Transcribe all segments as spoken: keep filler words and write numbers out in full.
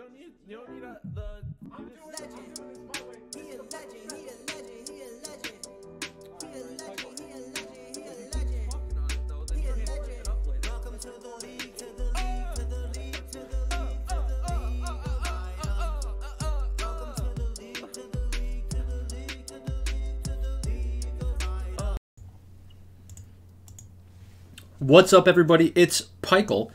You don't need, you don't need a, the... I'm doing it, I'm doing it my way. He a legend, he a legend, he a legend. He a legend, he a legend, he a legend. Fucking on it though, then you're gonna work it up later. Welcome to the league, to the league, to the league, to the league, to the league. Welcome to the league, to the league, to the league, to the league, to the league of Items. What's up everybody, it's Paykel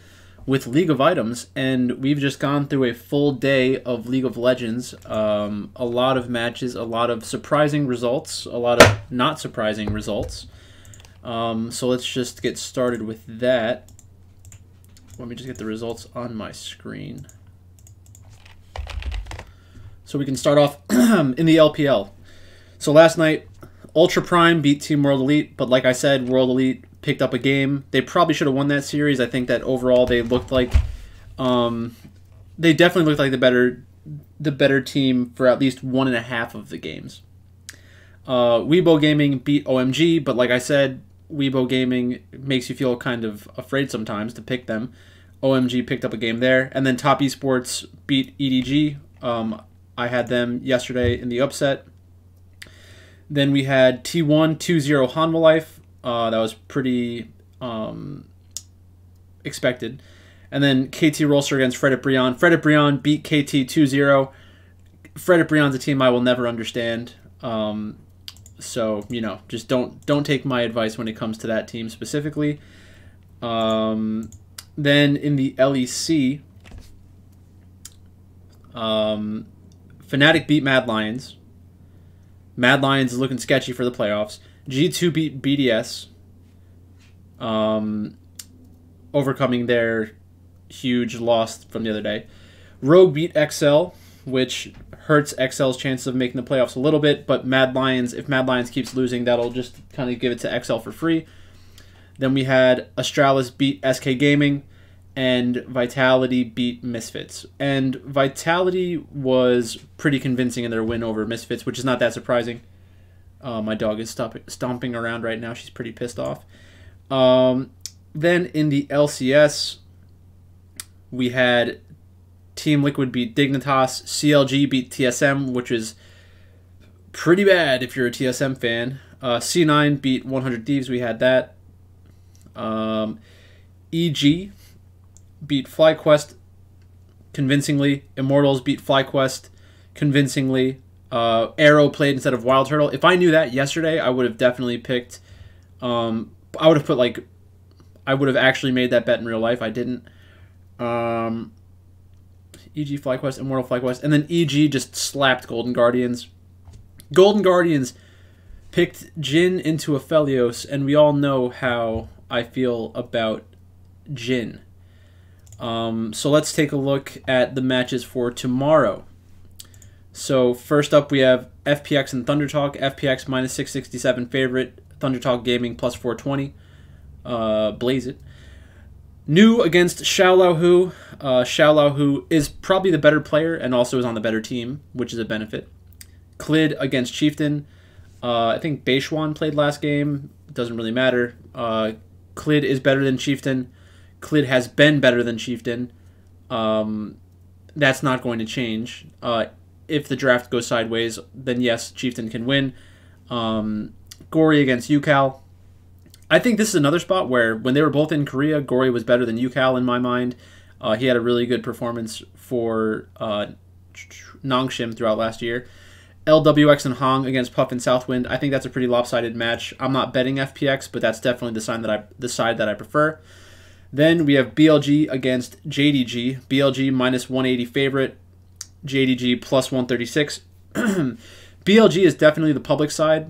with League of Items, and we've just gone through a full day of League of Legends. Um, a lot of matches, a lot of surprising results, a lot of not surprising results. Um, so let's just get started with that. Let me just get the results on my screen. So we can start off in the L P L. So last night, Ultra Prime beat Team World Elite, but like I said, World Elite picked up a game. They probably should have won that series. I think that overall they looked like, um, they definitely looked like the better, the better team for at least one and a half of the games. Uh, Weibo Gaming beat O M G, but like I said, Weibo Gaming makes you feel kind of afraid sometimes to pick them. O M G picked up a game there, and then Top Esports beat E D G. Um, I had them yesterday in the upset. Then we had T one two zero Hanwha Life. Uh, that was pretty um, expected. And then K T Rolster against Fredit Brion. Fredit Brion beat K T two zero. Fredit Brion's a team I will never understand. Um, so, you know, just don't don't take my advice when it comes to that team specifically. Um, then in the L E C, um, Fnatic beat Mad Lions. Mad Lions is looking sketchy for the playoffs. G two beat B D S, um, overcoming their huge loss from the other day. Rogue beat X L, which hurts X L's chances of making the playoffs a little bit, but Mad Lions, if Mad Lions keeps losing, that'll just kind of give it to X L for free. Then we had Astralis beat S K Gaming, and Vitality beat Misfits. And Vitality was pretty convincing in their win over Misfits, which is not that surprising. Uh, my dog is stomping around right now. She's pretty pissed off. Um, then in the L C S, we had Team Liquid beat Dignitas. C L G beat T S M, which is pretty bad if you're a T S M fan. Uh, C nine beat one hundred Thieves. We had that. Um, E G beat FlyQuest convincingly. Immortals beat FlyQuest convincingly. Uh, Arrow played instead of Wild Turtle. If I knew that yesterday, I would have definitely picked... Um, I would have put, like... I would have actually made that bet in real life. I didn't. Um, E G FlyQuest, Immortal FlyQuest. And then E G just slapped Golden Guardians. Golden Guardians picked Jin into Aphelios, and we all know how I feel about Jin. Um, so let's take a look at the matches for tomorrow. So first up, we have F P X and Thunder Talk. F P X minus six sixty-seven favorite. Thunder Talk Gaming plus four twenty. Uh, blaze it. New against Xiao Lao Hu. Uh, Xiao Lao Hu is probably the better player and also is on the better team, which is a benefit. Clid against Chieftain. Uh, I think Beishuan played last game. It doesn't really matter. Uh, Clid is better than Chieftain. Clid has been better than Chieftain. Um, that's not going to change. Uh, If the draft goes sideways, then yes, Chieftain can win. Um, Gory against Ucal. I think this is another spot where when they were both in Korea, Gory was better than Ucal in my mind. Uh, he had a really good performance for uh, Nongshim throughout last year. L W X and Hong against Puff and Southwind. I think that's a pretty lopsided match. I'm not betting F P X, but that's definitely the sign that I the side that I prefer. Then we have B L G against J D G. B L G minus one eighty favorite. J D G plus one thirty-six. B L G is definitely the public side.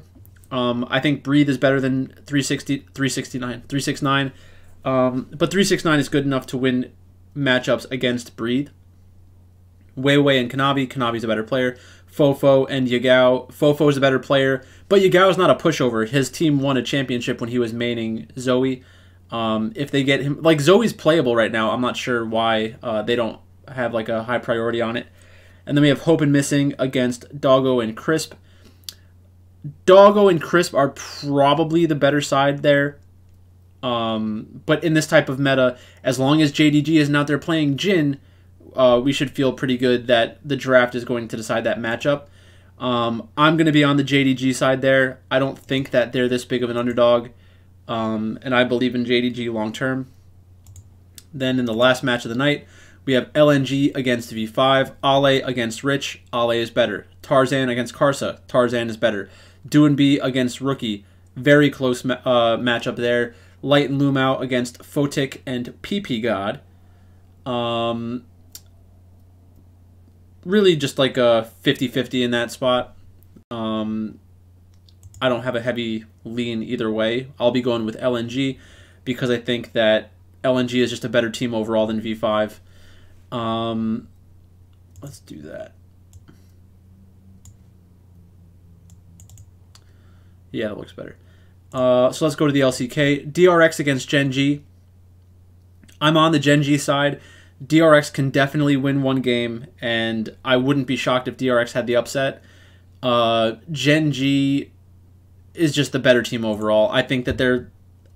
Um, I think Breathe is better than three sixty, three sixty-nine, three sixty-nine. Um, but three sixty-nine is good enough to win matchups against Breathe. Weiwei and Kanabi. Kanabi's a better player. Fofo and Yagao. Fofo is a better player, but Yagao is not a pushover. His team won a championship when he was maining Zoe. Um, if they get him... Like, Zoe's playable right now. I'm not sure why uh, they don't have, like, a high priority on it. And then we have Hope and Missing against Doggo and Crisp. Doggo and Crisp are probably the better side there. Um, but in this type of meta, as long as J D G is not there playing Jin, uh, we should feel pretty good that the draft is going to decide that matchup. Um, I'm going to be on the J D G side there. I don't think that they're this big of an underdog, um, and I believe in J D G long term. Then in the last match of the night, we have L N G against V five, Ale against Rich, Ale is better. Tarzan against Karsa, Tarzan is better. Doonb against Rookie, very close ma uh, matchup there. Light and Lumao against Fotik and P P God. Um, really just like a fifty fifty in that spot. Um, I don't have a heavy lean either way. I'll be going with L N G because I think that L N G is just a better team overall than V five. Um, let's do that. Yeah, that looks better. Uh, so let's go to the L C K. D R X against Gen G. I'm on the Gen G side. D R X can definitely win one game, and I wouldn't be shocked if D R X had the upset. Uh, Gen G is just the better team overall. I think that they're,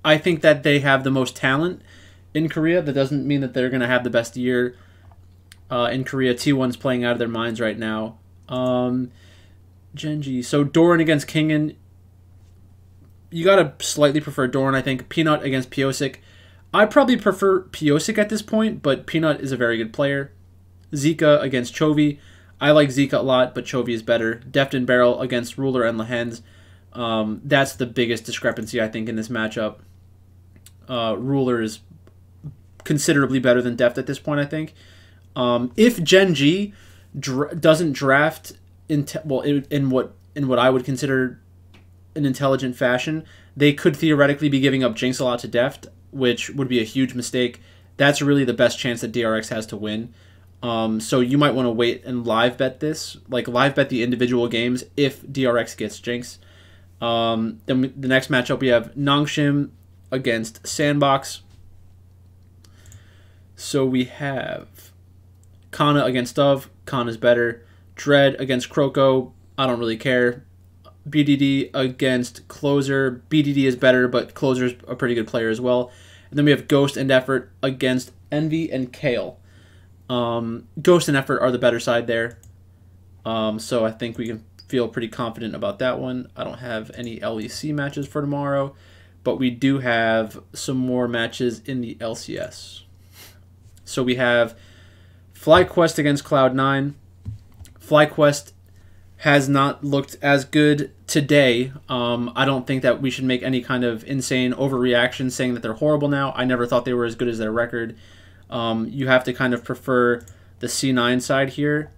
I think that they have the most talent in Korea. That doesn't mean that they're going to have the best year uh, in Korea. T one's playing out of their minds right now. Um, Gen G. So Doran against Kingan. You gotta slightly prefer Doran, I think. Peanut against Piosik. I probably prefer Piosik at this point, but Peanut is a very good player. Zika against Chovy. I like Zika a lot, but Chovy is better. Deft and Barrel against Ruler and Lahens. Um, that's the biggest discrepancy, I think, in this matchup. Uh, Ruler is considerably better than Deft at this point, I think. Um, if Gen G dra doesn't draft in well in, in what in what I would consider an intelligent fashion, they could theoretically be giving up Jinx a lot to Deft, which would be a huge mistake. That's really the best chance that D R X has to win. Um, so you might want to wait and live bet this, like live bet the individual games if D R X gets Jinx. Um, then the next matchup we have Nongshim against Sandbox. So we have Kana against Dove. Kana's better. Dread against Croco. I don't really care. B D D against Closer. B D D is better, but Closer is a pretty good player as well. And then we have Ghost and Effort against Envy and Kale. Um, Ghost and Effort are the better side there. Um, so I think we can feel pretty confident about that one. I don't have any L E C matches for tomorrow, but we do have some more matches in the L C S. So we have FlyQuest against Cloud nine. FlyQuest has not looked as good today. Um, I don't think that we should make any kind of insane overreaction saying that they're horrible now. I never thought they were as good as their record. Um, you have to kind of prefer the C nine side here.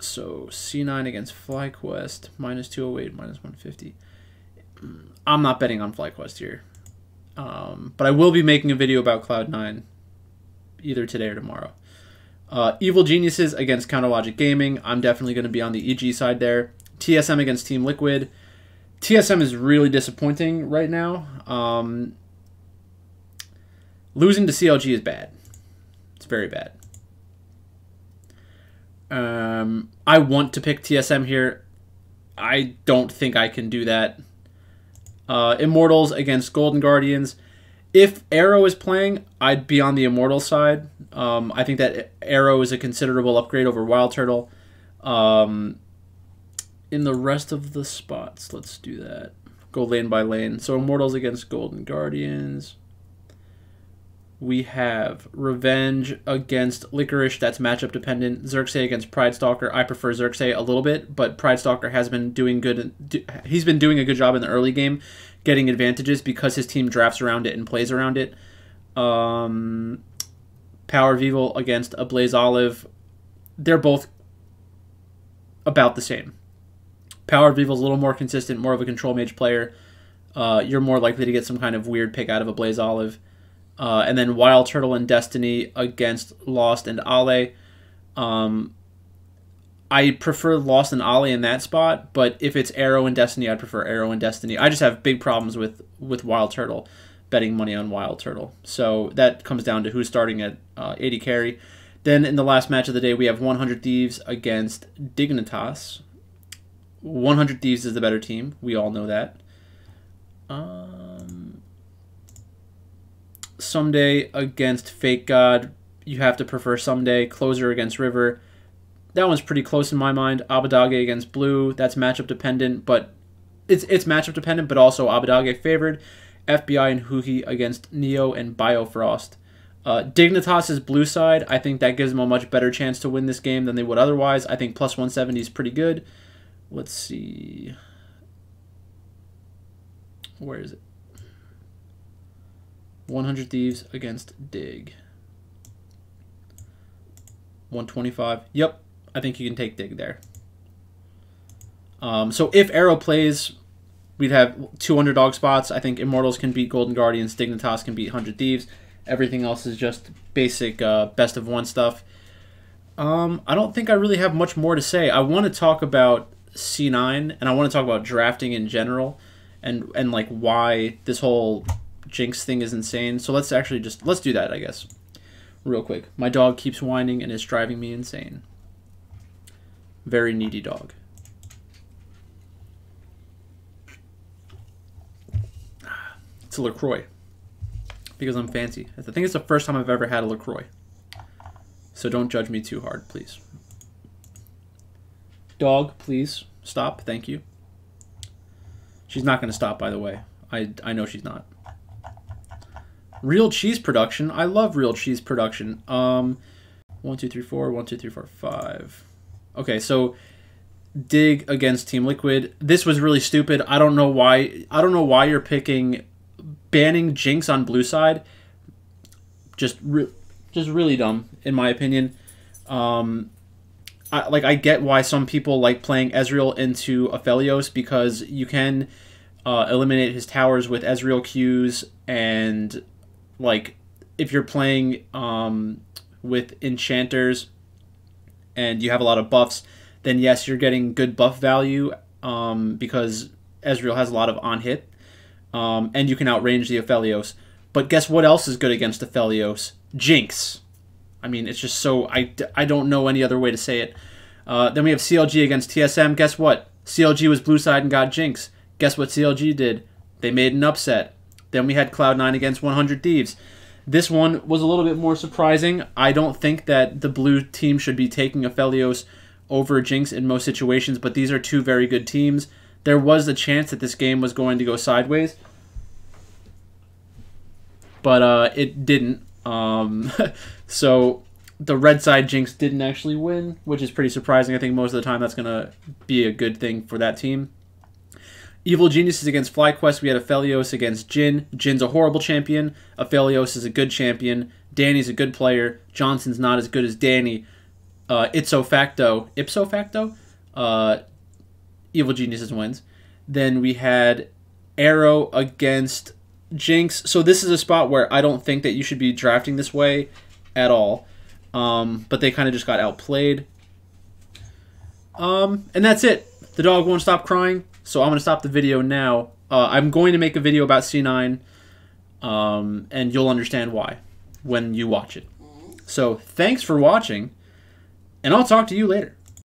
So C nine against FlyQuest, minus two oh eight, minus one fifty. I'm not betting on FlyQuest here. Um, but I will be making a video about Cloud nine either today or tomorrow. Uh, Evil Geniuses against Counterlogic Gaming. I'm definitely going to be on the E G side there. T S M against Team Liquid. T S M is really disappointing right now. Um, losing to C L G is bad. It's very bad. Um, I want to pick T S M here. I don't think I can do that. Uh, Immortals against Golden Guardians. If Arrow is playing, I'd be on the Immortal side. Um, I think that Arrow is a considerable upgrade over Wild Turtle. Um, in the rest of the spots, let's do that. Go lane by lane. So Immortals against Golden Guardians. We have Revenge against Licorice. That's matchup dependent. Xerxes against Pridestalker. I prefer Xerxes a little bit, but Pridestalker has been doing good. He's been doing a good job in the early game, getting advantages because his team drafts around it and plays around it. Um, Power Vival against Ablaze Olive. They're both about the same. Power Vival's a little more consistent, more of a control mage player. Uh, you're more likely to get some kind of weird pick out of Ablaze Olive. Uh, and then Wild Turtle and Destiny against Lost and Ale. Um, I prefer Lost and Ale in that spot, but if it's Arrow and Destiny, I'd prefer Arrow and Destiny. I just have big problems with, with Wild Turtle, betting money on Wild Turtle. So that comes down to who's starting at uh, A D carry. Then in the last match of the day, we have one hundred Thieves against Dignitas. one hundred Thieves is the better team. We all know that. Um... Someday against Fake God. You have to prefer Someday. Closer against River. That one's pretty close in my mind. Abadage against Blue. That's matchup dependent, but it's it's matchup dependent, but also Abadage favored. F B I and Huhi against Neo and Biofrost. Uh, Dignitas' blue side, I think that gives them a much better chance to win this game than they would otherwise. I think plus one seventy is pretty good. Let's see. Where is it? one hundred Thieves against Dig. one twenty-five. Yep, I think you can take Dig there. Um, so if Arrow plays, we'd have two underdog spots. I think Immortals can beat Golden Guardians. Dignitas can beat one hundred Thieves. Everything else is just basic uh, best of one stuff. Um, I don't think I really have much more to say. I want to talk about C nine, and I want to talk about drafting in general, and and like why this whole Jinx thing is insane. So let's actually just let's do that, I guess, real quick. My dog keeps whining and is driving me insane. Very needy dog. It's a LaCroix, because I'm fancy. I think it's the first time I've ever had a LaCroix. So don't judge me too hard, please. Dog, please stop. Thank you. She's not going to stop, by the way. I, I know she's not. Real cheese production. I love real cheese production. Um, one, two, three, four. One, two, three, four, five. Okay, so Dig against Team Liquid. This was really stupid. I don't know why. I don't know why you're picking... Banning Jinx on blue side, just re just really dumb in my opinion. Um, I, like I get why some people like playing Ezreal into Aphelios, because you can uh, eliminate his towers with Ezreal Qs, and like if you're playing um, with enchanters and you have a lot of buffs, then yes, you're getting good buff value um, because Ezreal has a lot of on hit. Um, and you can outrange the Aphelios. But guess what else is good against Aphelios? Jinx. I mean, it's just so... I, I don't know any other way to say it. Uh, then we have C L G against T S M. Guess what? C L G was blue side and got Jinx. Guess what C L G did? They made an upset. Then we had Cloud nine against one hundred Thieves. This one was a little bit more surprising. I don't think that the blue team should be taking Aphelios over Jinx in most situations, but these are two very good teams. There was a chance that this game was going to go sideways, but uh, it didn't. Um, so the red side Jinx didn't actually win, which is pretty surprising. I think most of the time that's going to be a good thing for that team. Evil Geniuses against FlyQuest. We had Aphelios against Jin. Jin's a horrible champion. Aphelios is a good champion. Danny's a good player. Johnson's not as good as Danny. Uh, ipso facto. Ipso facto? Uh... Evil Geniuses wins. Then we had Arrow against Jinx. So this is a spot where I don't think that you should be drafting this way at all. Um, but they kind of just got outplayed. Um, and that's it. The dog won't stop crying, so I'm going to stop the video now. Uh, I'm going to make a video about C nine, um, and you'll understand why when you watch it. So thanks for watching, and I'll talk to you later.